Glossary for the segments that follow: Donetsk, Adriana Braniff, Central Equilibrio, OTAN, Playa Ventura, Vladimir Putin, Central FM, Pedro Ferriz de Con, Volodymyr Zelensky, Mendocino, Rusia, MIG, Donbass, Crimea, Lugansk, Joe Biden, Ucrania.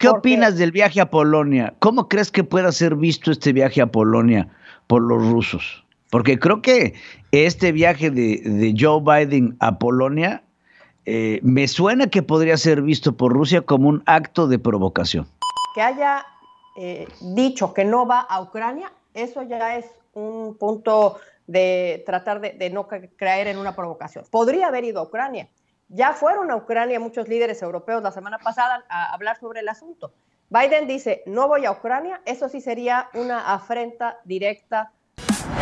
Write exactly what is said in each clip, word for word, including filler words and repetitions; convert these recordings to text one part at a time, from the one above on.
¿Qué Porque... opinas del viaje a Polonia? ¿Cómo crees que pueda ser visto este viaje a Polonia por los rusos? Porque creo que este viaje de, de Joe Biden a Polonia eh, me suena que podría ser visto por Rusia como un acto de provocación. Que haya eh, dicho que no va a Ucrania, eso ya es un punto de tratar de, de no creer en una provocación. Podría haber ido a Ucrania. Ya fueron a Ucrania muchos líderes europeos la semana pasada a hablar sobre el asunto. Biden dice, no voy a Ucrania, eso sí sería una afrenta directa.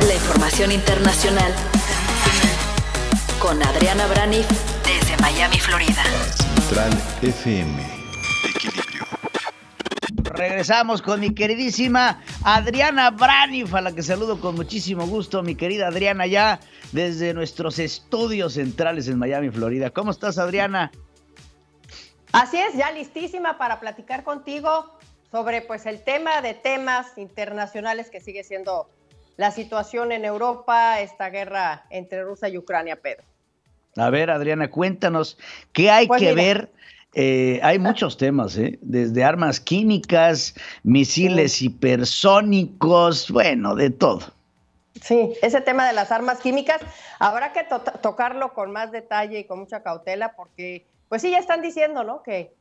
La información internacional con Adriana Braniff desde Miami, Florida. Central F M. Equilibrio. Regresamos con mi queridísima Adriana Braniff, a la que saludo con muchísimo gusto, mi querida Adriana, ya desde nuestros estudios centrales en Miami, Florida. ¿Cómo estás, Adriana? Así es, ya listísima para platicar contigo sobre pues el tema de temas internacionales que sigue siendo la situación en Europa, esta guerra entre Rusia y Ucrania, Pedro. A ver, Adriana, cuéntanos, ¿qué hay pues que mira, ver? Eh, hay muchos temas, ¿eh? Desde armas químicas, misiles sí. hipersónicos, bueno, de todo. Sí, ese tema de las armas químicas habrá que to tocarlo con más detalle y con mucha cautela porque, pues sí, ya están diciendo, ¿no? Que,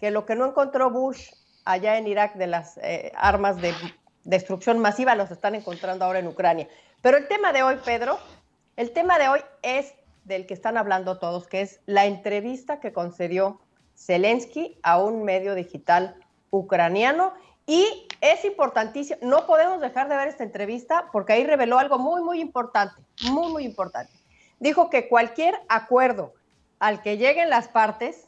que lo que no encontró Bush allá en Irak de las eh, armas de destrucción masiva los están encontrando ahora en Ucrania. Pero el tema de hoy, Pedro, el tema de hoy es del que están hablando todos, que es la entrevista que concedió Zelensky a un medio digital ucraniano. Y es importantísimo, no podemos dejar de ver esta entrevista porque ahí reveló algo muy, muy importante, muy, muy importante. Dijo que cualquier acuerdo al que lleguen las partes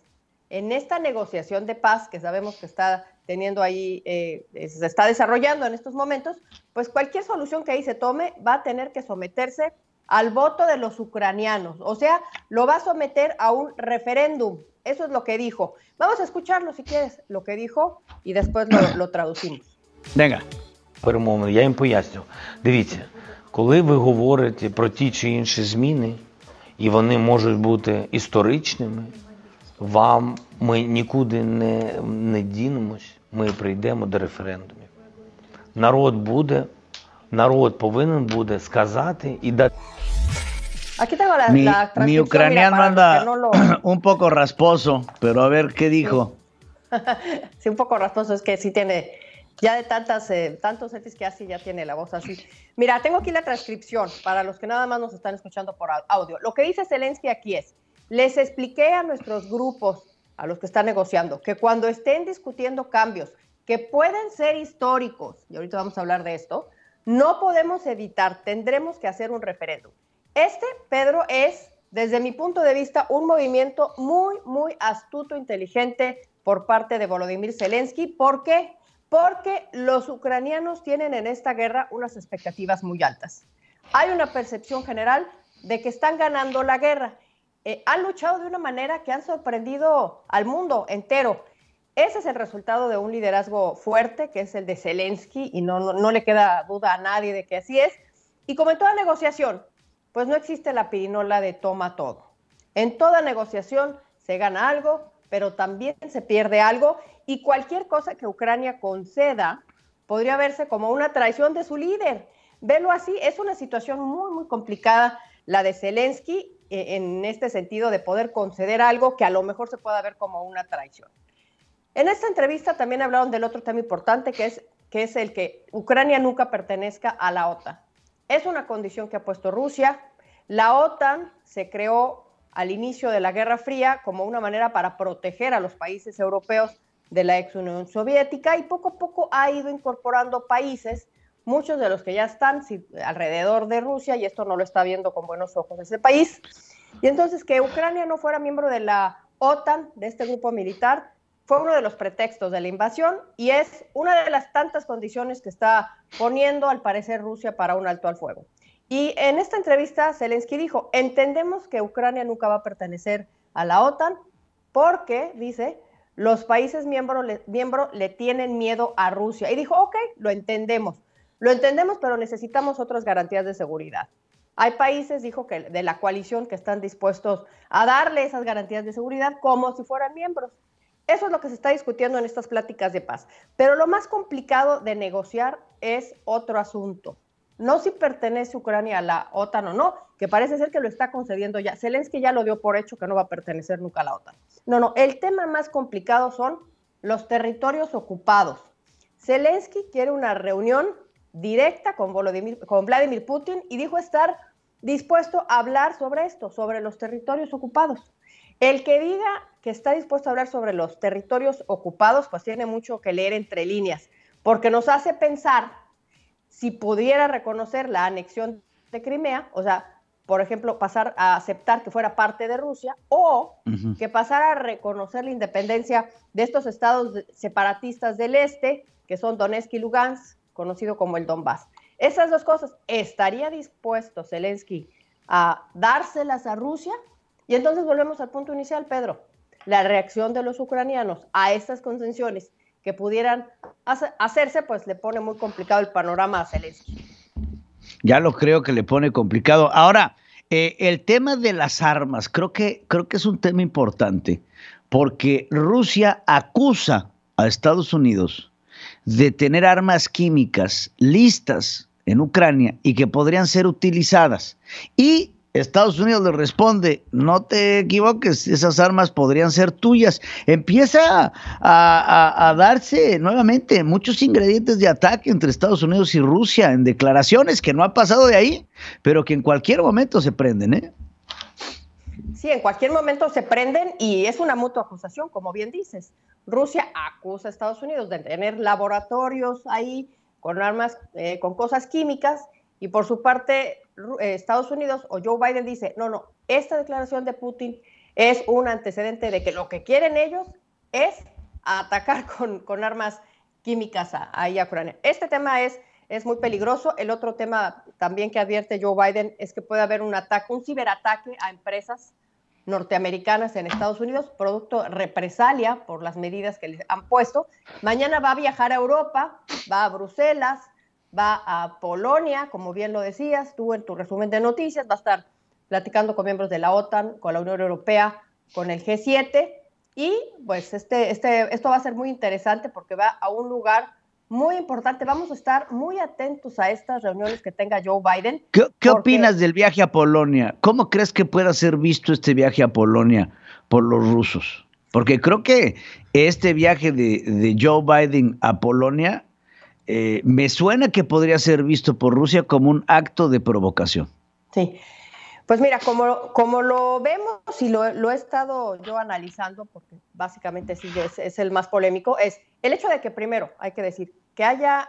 en esta negociación de paz que sabemos que está teniendo ahí, eh, se está desarrollando en estos momentos, pues cualquier solución que ahí se tome va a tener que someterse al voto de los ucranianos, o sea, lo va a someter a un referéndum, eso es lo que dijo. Vamos a escucharlo si quieres, lo que dijo, y después lo, lo traducimos. Venga. Перемовно, я їм поясню. Дивіться, коли ви говорите про ті чи інші зміни, і вони можуть бути історичними, вам ми нікуди не, не дінемось, ми прийдемо до референдумів. Народ буде, народ повинен буде сказати і дати. Aquí tengo la, mi, la mi ucraniano anda no lo... un poco rasposo, pero a ver qué dijo. Sí, un poco rasposo, es que sí tiene, ya de tantas, eh, tantos etis que hace, ya tiene la voz así. Mira, tengo aquí la transcripción para los que nada más nos están escuchando por audio. Lo que dice Zelensky aquí es, les expliqué a nuestros grupos, a los que están negociando, que cuando estén discutiendo cambios que pueden ser históricos, y ahorita vamos a hablar de esto, no podemos evitar, tendremos que hacer un referéndum. Este, Pedro, es, desde mi punto de vista, un movimiento muy, muy astuto, inteligente por parte de Volodymyr Zelensky. ¿Por qué? Porque los ucranianos tienen en esta guerra unas expectativas muy altas. Hay una percepción general de que están ganando la guerra. Eh, han luchado de una manera que han sorprendido al mundo entero. Ese es el resultado de un liderazgo fuerte, que es el de Zelensky, y no, no, no le queda duda a nadie de que así es. Y como en toda negociación, pues no existe la pirinola de toma todo. En toda negociación se gana algo, pero también se pierde algo, y cualquier cosa que Ucrania conceda podría verse como una traición de su líder. Velo así, es una situación muy, muy complicada la de Zelensky en este sentido de poder conceder algo que a lo mejor se pueda ver como una traición. En esta entrevista también hablaron del otro tema importante, que es, que es el que Ucrania nunca pertenezca a la OTAN. Es una condición que ha puesto Rusia. La OTAN se creó al inicio de la Guerra Fría como una manera para proteger a los países europeos de la ex Unión Soviética y poco a poco ha ido incorporando países, muchos de los que ya están alrededor de Rusia, y esto no lo está viendo con buenos ojos ese país. Y entonces que Ucrania no fuera miembro de la OTAN, de este grupo militar, fue uno de los pretextos de la invasión y es una de las tantas condiciones que está poniendo, al parecer, Rusia para un alto al fuego. Y en esta entrevista Zelensky dijo, entendemos que Ucrania nunca va a pertenecer a la OTAN porque, dice, los países miembros le, miembro le tienen miedo a Rusia. Y dijo, ok, lo entendemos, lo entendemos, pero necesitamos otras garantías de seguridad. Hay países, dijo, que de la coalición que están dispuestos a darle esas garantías de seguridad como si fueran miembros. Eso es lo que se está discutiendo en estas pláticas de paz. Pero lo más complicado de negociar es otro asunto. No si pertenece Ucrania a la OTAN o no, que parece ser que lo está concediendo ya. Zelensky ya lo dio por hecho que no va a pertenecer nunca a la OTAN. No, no, el tema más complicado son los territorios ocupados. Zelensky quiere una reunión directa con Volodymyr, con Vladimir Putin y dijo estar dispuesto a hablar sobre esto, sobre los territorios ocupados. El que diga que está dispuesto a hablar sobre los territorios ocupados, pues tiene mucho que leer entre líneas, porque nos hace pensar si pudiera reconocer la anexión de Crimea, o sea, por ejemplo, pasar a aceptar que fuera parte de Rusia, o uh-huh. que pasara a reconocer la independencia de estos estados separatistas del este, que son Donetsk y Lugansk, conocido como el Donbass. Esas dos cosas, ¿estaría dispuesto Zelensky a dárselas a Rusia? Y entonces volvemos al punto inicial, Pedro. La reacción de los ucranianos a estas concesiones que pudieran hacerse, pues le pone muy complicado el panorama a Zelensky. Ya lo creo que le pone complicado. Ahora, eh, el tema de las armas, creo que, creo que es un tema importante, porque Rusia acusa a Estados Unidos de tener armas químicas listas en Ucrania y que podrían ser utilizadas. Y Estados Unidos le responde, no te equivoques, esas armas podrían ser tuyas. Empieza a, a, a darse nuevamente muchos ingredientes de ataque entre Estados Unidos y Rusia en declaraciones que no ha pasado de ahí, pero que en cualquier momento se prenden, ¿eh? Sí, en cualquier momento se prenden y es una mutua acusación, como bien dices. Rusia acusa a Estados Unidos de tener laboratorios ahí con armas, eh, con cosas químicas, y por su parte Estados Unidos o Joe Biden dice, no, no, esta declaración de Putin es un antecedente de que lo que quieren ellos es atacar con, con armas químicas ahí a Ucrania. Este tema es, es muy peligroso. El otro tema también que advierte Joe Biden es que puede haber un ataque, un ciberataque a empresas norteamericanas en Estados Unidos, producto represalia por las medidas que les han puesto. Mañana va a viajar a Europa, va a Bruselas, va a Polonia, como bien lo decías tú en tu resumen de noticias, va a estar platicando con miembros de la OTAN, con la Unión Europea, con el G siete, y pues este, este, esto va a ser muy interesante porque va a un lugar muy importante. Vamos a estar muy atentos a estas reuniones que tenga Joe Biden. ¿Qué, qué porque... opinas del viaje a Polonia? ¿Cómo crees que pueda ser visto este viaje a Polonia por los rusos? Porque creo que este viaje de, de Joe Biden a Polonia Eh, me suena que podría ser visto por Rusia como un acto de provocación. Sí, pues mira, como, como lo vemos y lo, lo he estado yo analizando, porque básicamente sí es, es el más polémico, es el hecho de que primero, hay que decir, que haya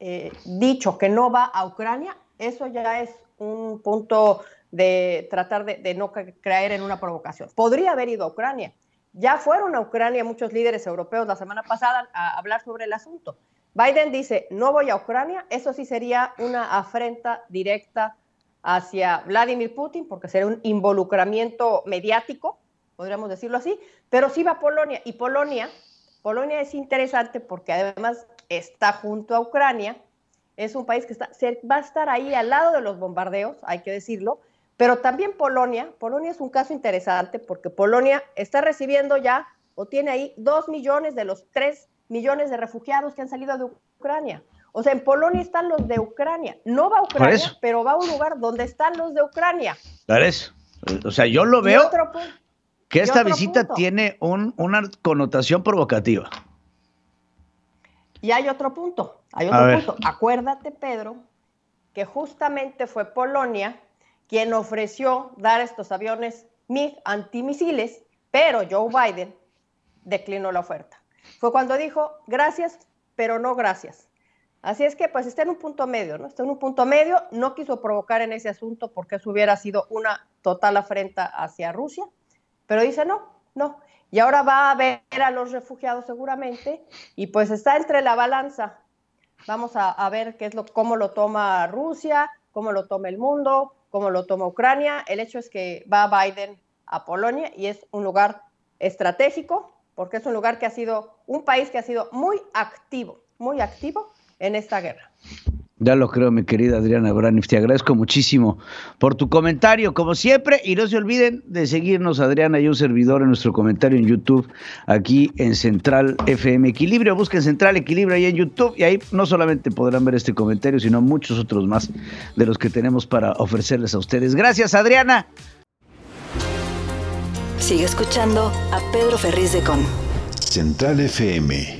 eh, dicho que no va a Ucrania, eso ya es un punto de tratar de, de no creer en una provocación. Podría haber ido a Ucrania. Ya fueron a Ucrania muchos líderes europeos la semana pasada a hablar sobre el asunto. Biden dice, no voy a Ucrania, eso sí sería una afrenta directa hacia Vladimir Putin, porque sería un involucramiento mediático, podríamos decirlo así, pero sí va a Polonia, y Polonia, Polonia es interesante porque además está junto a Ucrania, es un país que está, va a estar ahí al lado de los bombardeos, hay que decirlo, pero también Polonia, Polonia es un caso interesante porque Polonia está recibiendo ya, o tiene ahí dos millones de los tres millones de refugiados que han salido de Ucrania. O sea, en Polonia están los de Ucrania. No va a Ucrania, pero va a un lugar donde están los de Ucrania. Por eso. O sea, yo lo veo que esta visita punto. tiene un, una connotación provocativa. Y hay otro punto. Hay otro punto. Acuérdate, Pedro, que justamente fue Polonia quien ofreció dar estos aviones MIG antimisiles, pero Joe Biden declinó la oferta. Fue cuando dijo, gracias, pero no gracias. Así es que, pues, está en un punto medio, ¿no? Está en un punto medio, no quiso provocar en ese asunto porque eso hubiera sido una total afrenta hacia Rusia, pero dice no, no. Y ahora va a ver a los refugiados seguramente y, pues, está entre la balanza. Vamos a, a ver qué es lo, cómo lo toma Rusia, cómo lo toma el mundo, cómo lo toma Ucrania. El hecho es que va Biden a Polonia y es un lugar estratégico, porque es un lugar que ha sido, un país que ha sido muy activo, muy activo en esta guerra. Ya lo creo, mi querida Adriana Braniff. Te agradezco muchísimo por tu comentario, como siempre. Y no se olviden de seguirnos, Adriana y un servidor, en nuestro comentario en YouTube, aquí en Central F M Equilibrio. Busquen Central Equilibrio ahí en YouTube y ahí no solamente podrán ver este comentario, sino muchos otros más de los que tenemos para ofrecerles a ustedes. Gracias, Adriana. Sigue escuchando a Pedro Ferriz de Con. Central F M.